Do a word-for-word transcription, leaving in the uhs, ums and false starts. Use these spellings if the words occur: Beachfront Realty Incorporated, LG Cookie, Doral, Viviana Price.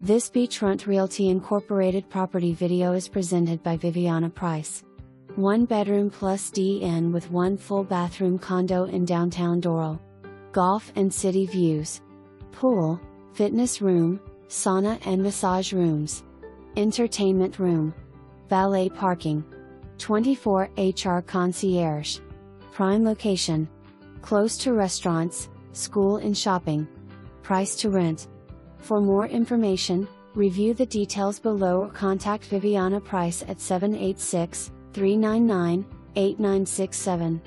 This Beachfront Realty Incorporated property video is presented by Viviana Price. One bedroom plus D N with one full bathroom condo in downtown Doral. Golf and city views. Pool, fitness room, sauna and massage rooms. Entertainment room. Valet parking. twenty-four hour concierge. Prime location. Close to restaurants, school and shopping. Price to rent. For more information, review the details below or contact Viviana Price at seven eight six, three nine nine, eight nine six seven.